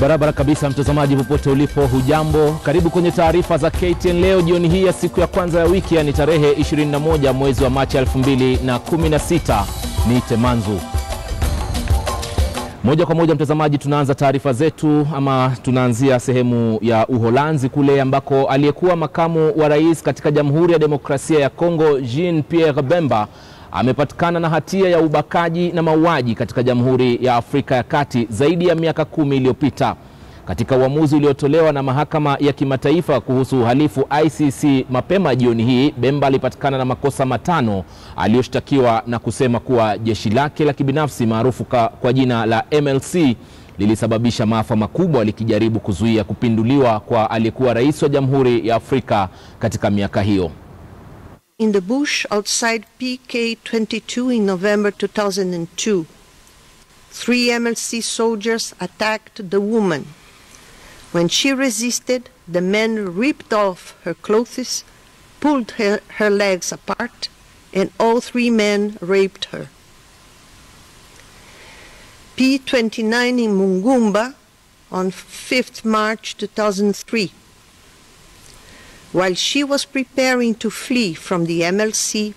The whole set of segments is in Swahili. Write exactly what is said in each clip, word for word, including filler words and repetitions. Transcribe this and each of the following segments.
Barabara kabisa mtazamaji popote ulipo hujambo. Karibu kwenye taarifa za K T N Leo jioni hii ya siku ya kwanza ya wiki, yani tarehe ishirini na moja mwezi wa Machi elfu mbili na kumi na sita. Ni Temanzu. Moja kwa moja mtazamaji, tunaanza taarifa zetu ama tunaanzia sehemu ya Uholanzi kule ambako aliyekuwa makamu wa rais katika Jamhuri ya Demokrasia ya Kongo Jean-Pierre Bemba amepatikana na hatia ya ubakaji na mauaji katika Jamhuri ya Afrika ya Kati zaidi ya miaka kumi iliyopita. Katika uamuzi uliotolewa na mahakama ya kimataifa kuhusu uhalifu I C C mapema jioni hii, Bemba alipatikana na makosa matano aliyoshtakiwa na kusema kuwa jeshi lake la kibinafsi maarufu kwa jina la M L C lilisababisha maafa makubwa likijaribu kuzuia kupinduliwa kwa aliyekuwa rais wa Jamhuri ya Afrika katika miaka hiyo. In the bush outside P K twenty-two in November two thousand two, three M L C soldiers attacked the woman. When she resisted, the men ripped off her clothes, pulled her, her legs apart, and all three men raped her. P twenty-nine in Mungumba on fifth March two thousand three. While she was preparing to flee from the M L C,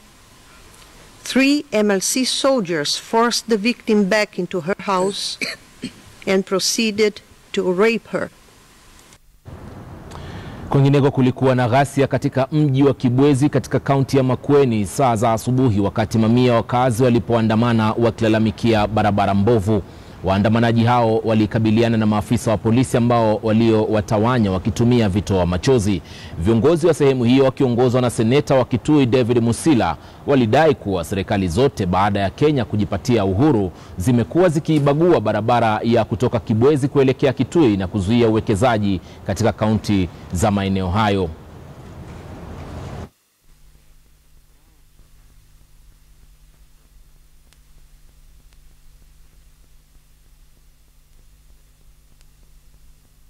three M L C soldiers forced the victim back into her house and proceeded to rape her. Kwingineko kulikuwa na ghasia katika mji wa Kibwezi katika kaunti ya Makueni saa za asubuhi, wakati mamia wakazi walipoandamana wakilalamikia barabara mbovu. Waandamanaji hao walikabiliana na maafisa wa polisi ambao waliowatawanya wakitumia vitoa wa machozi. Viongozi wa sehemu hiyo wakiongozwa na seneta wa Kitui David Musila walidai kuwa serikali zote baada ya Kenya kujipatia uhuru zimekuwa zikiibagua barabara ya kutoka Kibwezi kuelekea Kitui na kuzuia uwekezaji katika kaunti za maeneo hayo.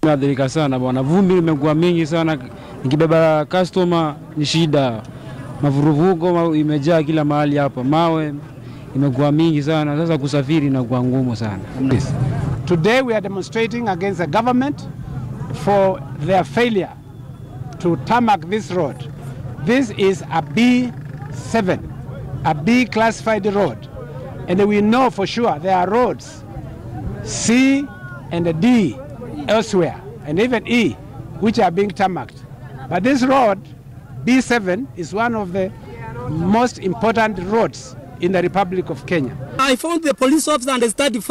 Nadhirika sana bwana, vumbi limekuwa mingi sana, nikibeba customer ni shida. Mavuruvuko imejaa kila mahali hapa, mawe imekuwa mingi sana, sasa kusafiri na kuwa ngumu sana. Yes. Today we are demonstrating against the government for their failure to tarmac this road. This is a B seven, a B classified road, and we know for sure there are roads C and D elsewhere, and even E, which are being tarmacked. But this road, B seven, is one of the most important roads in the Republic of Kenya. I found the police officer and they started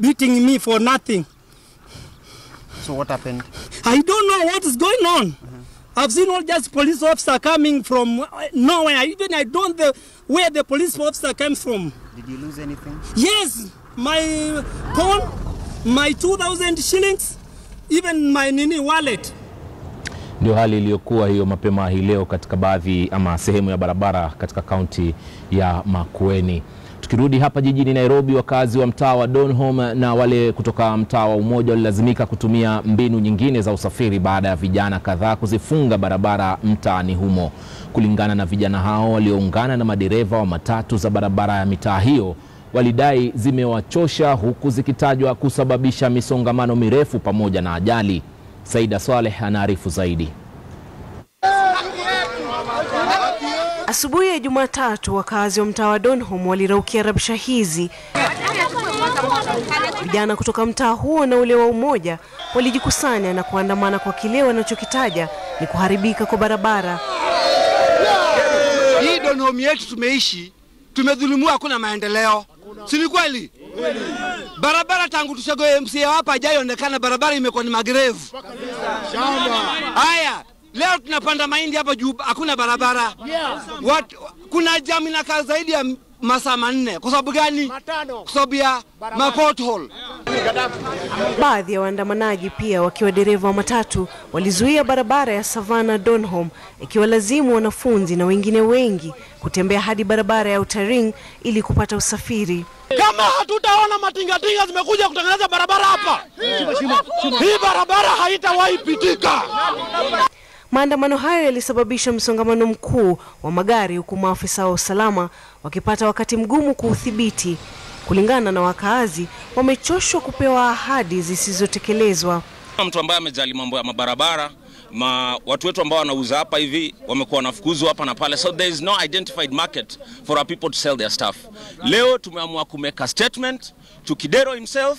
beating me for nothing. So what happened? I don't know what is going on. Mm-hmm. I've seen all just police officer coming from nowhere. Even I don't know where the police officer came from. Did you lose anything? Yes, my phone, my two thousand shillings, even my nini wallet. Ndio hali iliyokuwa hiyo mapema hii leo katika baadhi ama sehemu ya barabara katika kaunti ya Makueni. Tukirudi hapa jijini Nairobi, wakazi wa mtaa wa Don Holm na wale kutoka mtaa wa Umoja walilazimika kutumia mbinu nyingine za usafiri baada ya vijana kadhaa kuzifunga barabara mtaani humo. Kulingana na vijana hao walioungana na madereva wa matatu za barabara ya mitaa hiyo, walidai zimewachosha huku zikitajwa kusababisha misongamano mirefu pamoja na ajali. Saida Saleh anaarifu zaidi. Asubuhi ya Jumatatu, wakazi wa mtaa wa Donholm waliraukia rabsha hizi. Vijana kutoka mtaa huo na ule wa Umoja walijikusanya na kuandamana kwa kile wanachokitaja ni kuharibika kwa barabara. Hii Donholm yetu tumeishi, tumedhulumiwa, hakuna maendeleo. Si ni kweli? Barabara tangu tushagoe M C A hapa hajaonekana, barabara imekuwa ni magrevu. Shamba. Haya, leo tunapanda mahindi hapa juu hakuna barabara. Watu, kuna jam inakaa zaidi ya masaa manne. Kwa sababu gani? Kwa sababu ya pothole. Baadhi ya waandamanaji pia wakiwa dereva wa matatu walizuia barabara ya Savanna Donholm, ikiwalazimu wanafunzi na wengine wengi kutembea hadi barabara ya Utaring ili kupata usafiri. Kama hatutaona matingatinga zimekuja kutengeneza barabara hapa, hii barabara haitawahi pitika. Maandamano hayo yalisababisha msongamano mkuu wa magari, huku maafisa wa usalama wakipata wakati mgumu kuudhibiti. Kulingana na wakaazi, wamechoshwa kupewa ahadi zisizotekelezwa. Mtu ambaye amejali mambo ya mabarabara, ma watu wetu ambao wanauza hapa hivi wamekuwa wanafukuzwa hapa na pale, so there is no identified market for our people to sell their stuff. Leo tumeamua ku make a statement to Kidero himself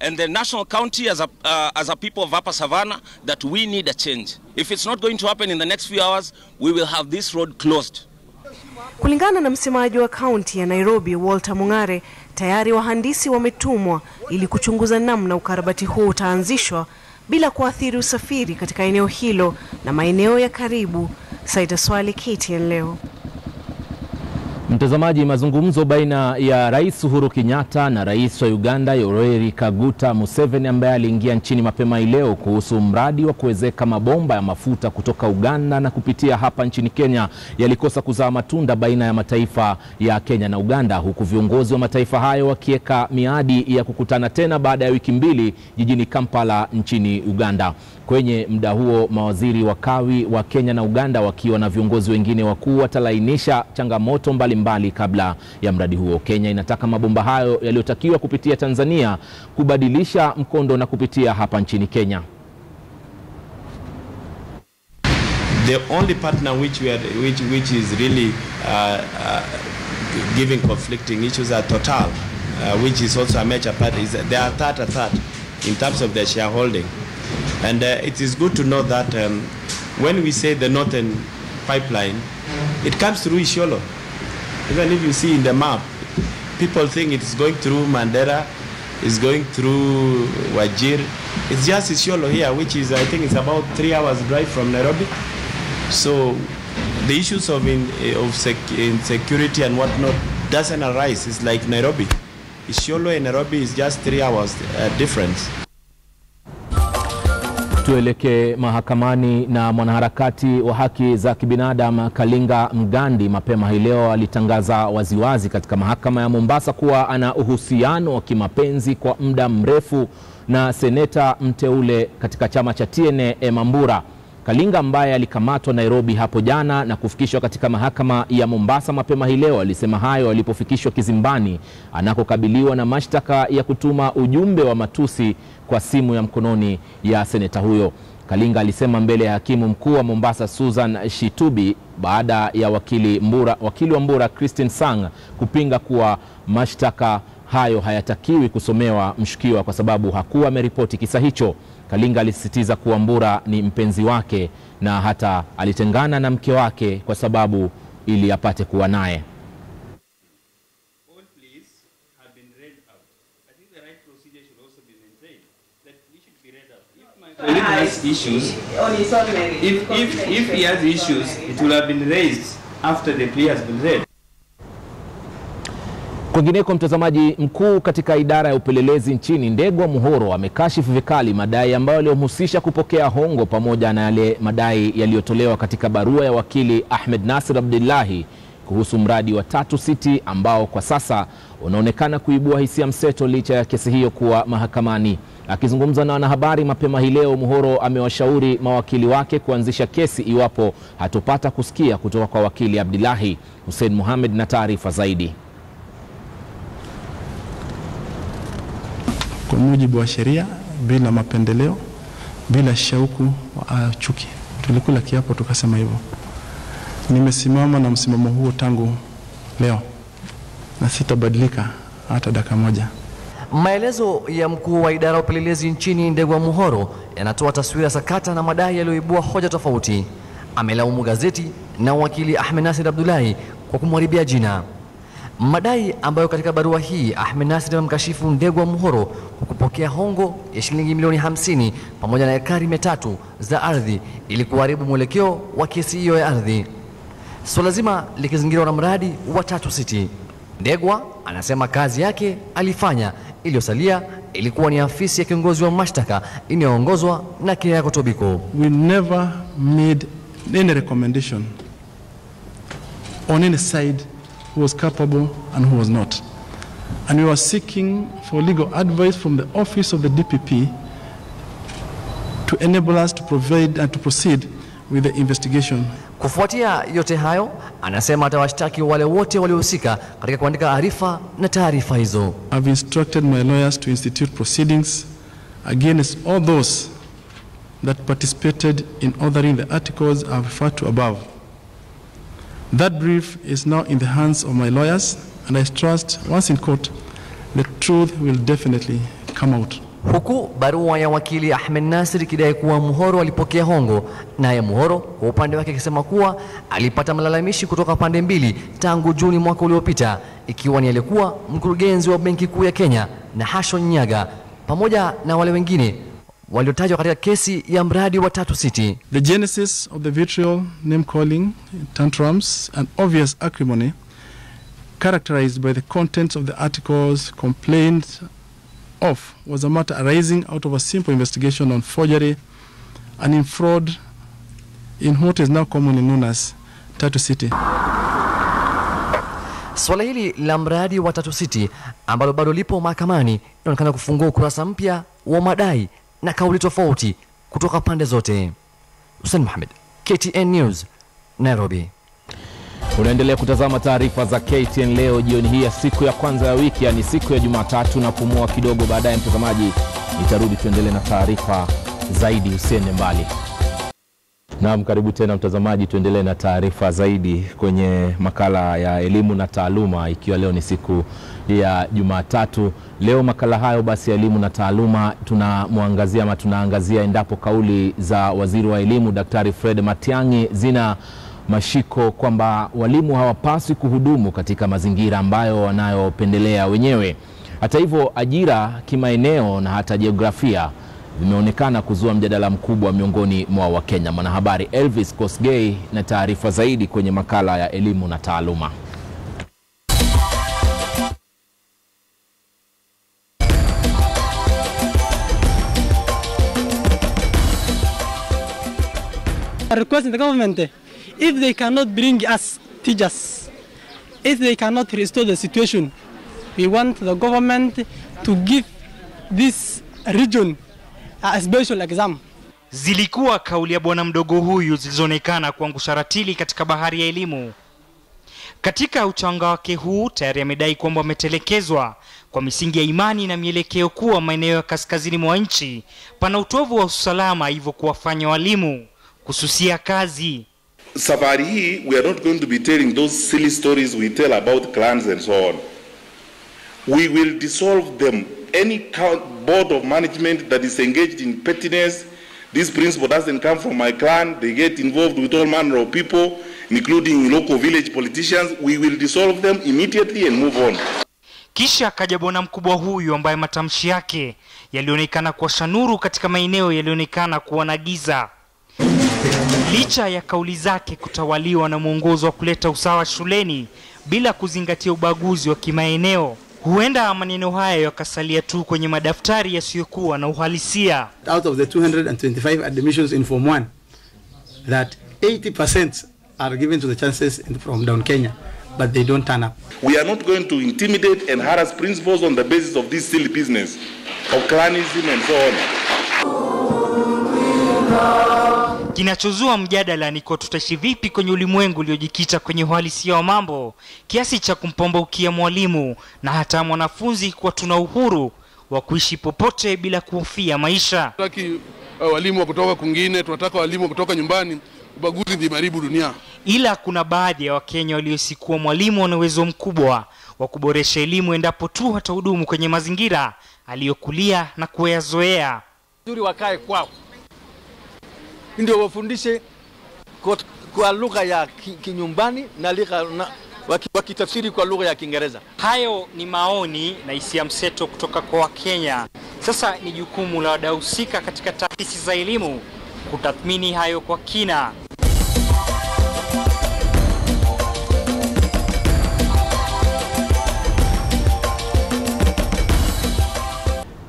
and the national county as a uh, as a people of Upper Savannah that we need a change. If it's not going to happen in the next few hours, we will have this road closed. Kulingana na msemaji wa kaunti ya Nairobi Walter Mungare, tayari wahandisi wametumwa ili kuchunguza namna ukarabati huu utaanzishwa bila kuathiri usafiri katika eneo hilo na maeneo ya karibu. Saida Swali, K T N Leo. Mtazamaji, mazungumzo baina ya Rais Uhuru Kenyatta na Rais wa Uganda Yoweri Kaguta Museveni, ambaye aliingia nchini mapema leo kuhusu mradi wa kuwezeka mabomba ya mafuta kutoka Uganda na kupitia hapa nchini Kenya, yalikosa kuzaa matunda baina ya mataifa ya Kenya na Uganda, huku viongozi wa mataifa hayo wakiweka miadi ya kukutana tena baada ya wiki mbili jijini Kampala nchini Uganda. Kwenye muda huo, mawaziri wa kawi wa Kenya na Uganda wakiwa na viongozi wengine wakuu watalainisha changamoto mbali mbali kabla ya mradi huo. Kenya inataka mabomba hayo yaliyotakiwa kupitia Tanzania kubadilisha mkondo na kupitia hapa nchini Kenya. The only partner which we are, which which is really uh, uh, giving conflicting issues are Total, uh, which is also a major part. Is they are third a third in terms of their shareholding. And uh, it is good to know that um, when we say the northern pipeline, it comes through Isiolo. Even if you see in the map, people think it's going through Mandera, it's going through Wajir. It's just Isiolo here, which is, I think it's about three hours drive from Nairobi. So the issues of, in, of sec insecurity and whatnot doesn't arise. It's like Nairobi. Isiolo and Nairobi is just three hours uh, difference. Tueleke mahakamani. Na mwanaharakati wa haki za kibinadamu Kalinga Mgandi mapema hii leo alitangaza waziwazi katika mahakama ya Mombasa kuwa ana uhusiano wa kimapenzi kwa muda mrefu na seneta mteule katika chama cha T N A Mambura Kalinga, ambaye alikamatwa Nairobi hapo jana na kufikishwa katika mahakama ya Mombasa mapema hii leo. Alisema hayo alipofikishwa kizimbani anakokabiliwa na mashtaka ya kutuma ujumbe wa matusi kwa simu ya mkononi ya seneta huyo. Kalinga alisema mbele ya hakimu mkuu wa Mombasa Susan Shitubi baada ya wakili Mbura, wakili wa Mbura Christine Sang kupinga kuwa mashtaka hayo hayatakiwi kusomewa mshukiwa kwa sababu hakuwa ameripoti kisa hicho. Kalinga alisisitiza kuwa Mbura ni mpenzi wake na hata alitengana na mke wake kwa sababu ili apate kuwa naye. Religious issues, if, if, if he has issues, it will have been raised after the plea has been read. Kwingineko, mtazamaji, mkuu katika idara ya upelelezi nchini Ndegwa Muhoro amekashifu vikali madai ambayo yalihusisha kupokea hongo pamoja na yale madai yaliyotolewa katika barua ya wakili Ahmed Nasir Abdullahi kuhusu mradi wa Tatu City ambao kwa sasa unaonekana kuibua hisia mseto licha ya kesi hiyo kuwa mahakamani. Akizungumza na wanahabari mapema hii leo, Muhoro amewashauri mawakili wake kuanzisha kesi iwapo hatopata kusikia kutoka kwa wakili Abdullahi. Hussein Muhammad na taarifa zaidi. Kwa mujibu wa sheria, bila mapendeleo, bila shauku wa chuki. Tulikula kiapo tukasema hivyo. Nimesimama na msimamo huo tangu leo na sitabadilika hata dakika moja. Maelezo ya mkuu wa idara ya upelelezi nchini Ndegwa Muhoro yanatoa taswira sakata na madai yaliyoibua hoja tofauti. Amelaumu gazeti na wakili Ahmed Nasir Abdullahi kwa kumharibia jina. Madai ambayo katika barua hii Ahmed Nasir amkashifu Ndegwa Muhoro kupokea hongo ya shilingi milioni hamsini pamoja na ekari metatu za ardhi ili kuharibu mwelekeo wa kesi hiyo ya ardhi. Swala zima likizingirwa na mradi wa Tatu City. Ndegwa anasema kazi yake alifanya, iliyosalia ilikuwa ni afisi ya kiongozi wa mashtaka inayoongozwa na kia yako Tobiko. We never made any recommendation on any side who was capable and who was not. And we were seeking for legal advice from the office of the D P P to enable us to provide and to proceed with the investigation. Kufuatia yote hayo, anasema atawashtaki wale wote waliohusika katika kuandika arifa na taarifa hizo. I've instructed my lawyers to institute proceedings against all those that participated in ordering the articles I've referred to above. That brief is now in the hands of my lawyers, and I trust once in court, the truth will definitely come out. Huku barua ya wakili Ahmed Nasir ikidai kuwa Muhoro alipokea hongo, naye Muhoro kwa upande wake akisema kuwa alipata malalamishi kutoka pande mbili tangu Juni mwaka uliopita, ikiwa ni aliyekuwa mkurugenzi wa Benki Kuu ya Kenya na Hasho Nnyaga pamoja na wale wengine waliotajwa katika kesi ya mradi wa Tatu City. The genesis of the vitriol, name calling, tantrums and obvious acrimony characterized by the contents of the articles complained of was a matter arising out of a simple investigation on forgery and in fraud in what is now commonly known as Tatu City. Swala hili la mradi wa Tatu City ambalo bado lipo mahakamani inaonekana kufungua ukurasa mpya wa madai na kauli tofauti kutoka pande zote. Hussein Mohamed, K T N News, Nairobi. Unaendelea kutazama taarifa za K T N Leo jioni hii ya siku ya kwanza ya wiki, yani siku ya Jumatatu, na pumua kidogo baadaye mtazamaji. Nitarudi tuendelee na taarifa zaidi, usiende mbali. Naam, karibu tena mtazamaji, tuendelee na taarifa zaidi kwenye makala ya elimu na taaluma, ikiwa leo ni siku ya Jumatatu. Leo makala hayo basi ya elimu na taaluma tunamwangazia ama tunaangazia endapo kauli za waziri wa elimu Daktari Fred Matiyangi zina mashiko kwamba walimu hawapaswi kuhudumu katika mazingira ambayo wanayopendelea wenyewe. Hata hivyo, ajira kimaeneo na hata jiografia vimeonekana kuzua mjadala mkubwa miongoni mwa Wakenya. Mwanahabari Elvis Kosgei na taarifa zaidi kwenye makala ya elimu na taaluma. I request the government, if they cannot bring us teachers, if they cannot restore the situation, we want the government to give this region a special exam. Zilikuwa kauli ya bwana mdogo huyu zilizonekana kuangusha ratili katika bahari ya elimu. Katika uchanga wake huu tayari amedai kwamba ametelekezwa kwa misingi ya imani na mielekeo kuwa maeneo ya kaskazini mwa nchi pana utovu wa usalama, hivyo kuwafanya walimu kususia kazi. Safari hii, we are not going to be telling those silly stories we tell about clans and so on. We will dissolve them. Any board of management that is engaged in pettiness, this principle doesn't come from my clan, they get involved with all manner of people, including local village politicians, we will dissolve them immediately and move on. Kisha akaja bwana mkubwa huyu ambaye matamshi yake yalionekana kwa shanuru katika maeneo yalionekana kuwa na giza. Licha ya kauli zake kutawaliwa na mwongozo wa kuleta usawa shuleni bila kuzingatia ubaguzi wa kimaeneo, huenda maneno haya yakasalia tu kwenye madaftari yasiyokuwa na uhalisia. Out of the two hundred twenty-five admissions in form one, that eighty percent are given to the chances from down Kenya, but they don't turn up. We are not going to intimidate and harass principals on the basis of this silly business of clanism and so on. Kinachozua mjadala ni kwa tutaishi vipi kwenye ulimwengu uliojikita kwenye uhalisia wa mambo kiasi cha kumpambaukia mwalimu na hata mwanafunzi kwa tuna uhuru wa kuishi popote bila kuhofia maisha. Tunataka walimu wa kutoka kwingine, tunataka walimu wa kutoka nyumbani, ubaguzi ndio maribu dunia. Ila kuna baadhi ya Wakenya waliosikua mwalimu wana uwezo mkubwa wa kuboresha elimu endapo tu hatahudumu kwenye mazingira aliyokulia na kuyazoea. Nzuri wakae kwao, ndio wafundishe kwa, kwa lugha ya kinyumbani na lugha wakitafsiri kwa lugha ya Kiingereza. Hayo ni maoni na hisia mseto kutoka kwa Wakenya. Sasa ni jukumu la wadau husika katika taasisi za elimu kutathmini hayo kwa kina.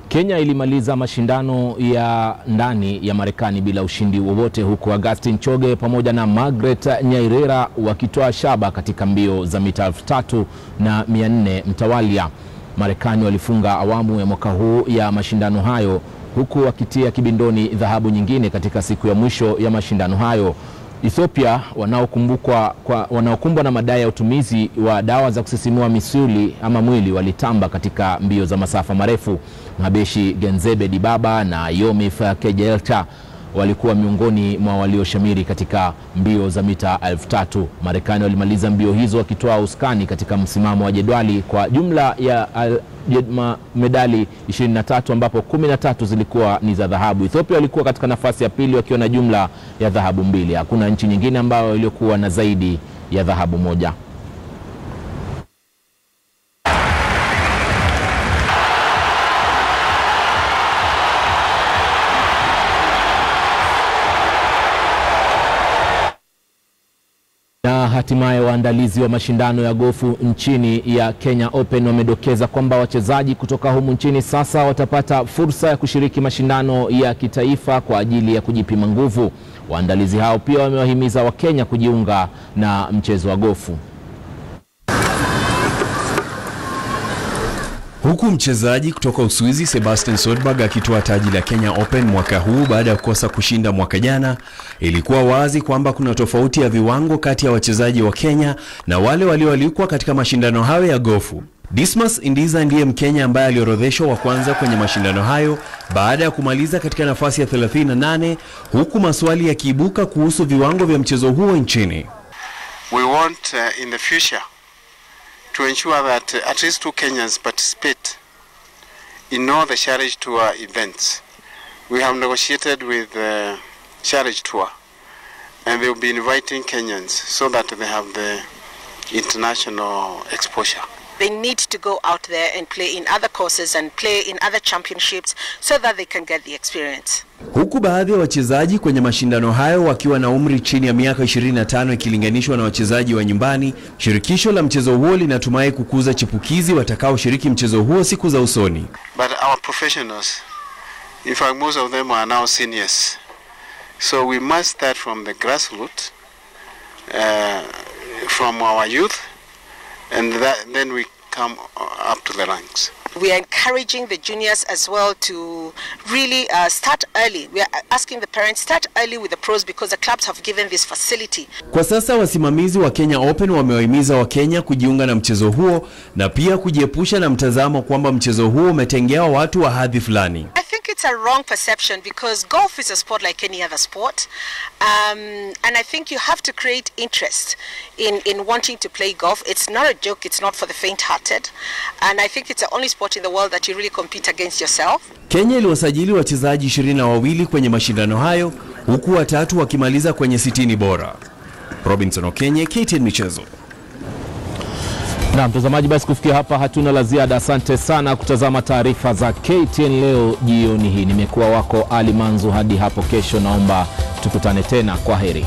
Kenya ilimaliza mashindano ya ndani ya Marekani bila ushindi wowote, huku Augustine Choge pamoja na Margaret Nyairera wakitoa shaba katika mbio za mita elfu tatu na mia nne mtawalia. Marekani walifunga awamu ya mwaka huu ya mashindano hayo, huku wakitia kibindoni dhahabu nyingine katika siku ya mwisho ya mashindano hayo. Ethiopia wanaokumbukwa kwa wanaokumbwa na madai ya utumizi wa dawa za kusisimua misuli ama mwili walitamba katika mbio za masafa marefu. Mabeshi Genzebe Dibaba na Yomif Kejelta walikuwa miongoni mwa walioshamiri katika mbio za mita elfu tatu. Marekani walimaliza mbio hizo wakitoa uskani katika msimamo wa jedwali kwa jumla ya al, jedma, medali ishirini na tatu ambapo kumi na tatu zilikuwa ni za dhahabu. Ethiopia walikuwa katika nafasi ya pili wakiwa na jumla ya dhahabu mbili. Hakuna nchi nyingine ambayo iliyokuwa na zaidi ya dhahabu moja. Hatimaye waandalizi wa mashindano ya gofu nchini ya Kenya Open wamedokeza kwamba wachezaji kutoka humu nchini sasa watapata fursa ya kushiriki mashindano ya kitaifa kwa ajili ya kujipima nguvu. Waandalizi hao pia wamewahimiza Wakenya kujiunga na mchezo wa gofu. Huku mchezaji kutoka Uswizi Sebastian Sodberg akitoa taji la Kenya Open mwaka huu baada ya kukosa kushinda mwaka jana, ilikuwa wazi kwamba kuna tofauti ya viwango kati ya wachezaji wa Kenya na wale walioalikwa katika mashindano hayo ya gofu. Dismas Indiza ndiye Mkenya ambaye aliorodheshwa wa kwanza kwenye mashindano hayo baada ya kumaliza katika nafasi ya thelathini na nane, huku maswali yakiibuka kuhusu viwango vya mchezo huo nchini. We want uh, in the future to ensure that at least two Kenyans participate in all the Charity Tour events. We have negotiated with the Charity Tour and they will be inviting Kenyans so that they have the international exposure. They need to go out there and play in other courses and play in other championships so that they can get the experience. Huku baadhi ya wachezaji kwenye mashindano hayo wakiwa na umri chini ya miaka ishirini na tano ikilinganishwa na wachezaji wa nyumbani, shirikisho la mchezo huo linatumai kukuza chipukizi watakao shiriki mchezo huo siku za usoni. But our professionals, in fact most of them are now seniors. So we must start from the grassroots, uh, from our youth, and that, then we come up to the ranks. We are encouraging the juniors as well to really uh, start early. We are asking the parents start early with the pros because the clubs have given this facility. Kwa sasa wasimamizi wa Kenya Open wamewahimiza wa Kenya kujiunga na mchezo huo na pia kujiepusha na mtazamo kwamba mchezo huo umetengewa watu wa hadhi fulani. I think it's a wrong perception because golf is a sport like any other sport. Um, and I think you have to create interest in in wanting to play golf. It's not a joke, it's not for the faint hearted. And I think it's the only sport in the world that you really compete against yourself. Kenya iliwasajili wachezaji ishirini na wawili kwenye mashindano hayo huku watatu wakimaliza kwenye sitini bora. Robinson Okenye, K T N Michezo. Na mtazamaji, basi kufikia hapa hatuna la ziada. Asante sana kutazama taarifa za K T N Leo jioni hii. Nimekuwa wako Ali Manzu hadi hapo kesho, naomba tukutane tena. Kwaheri.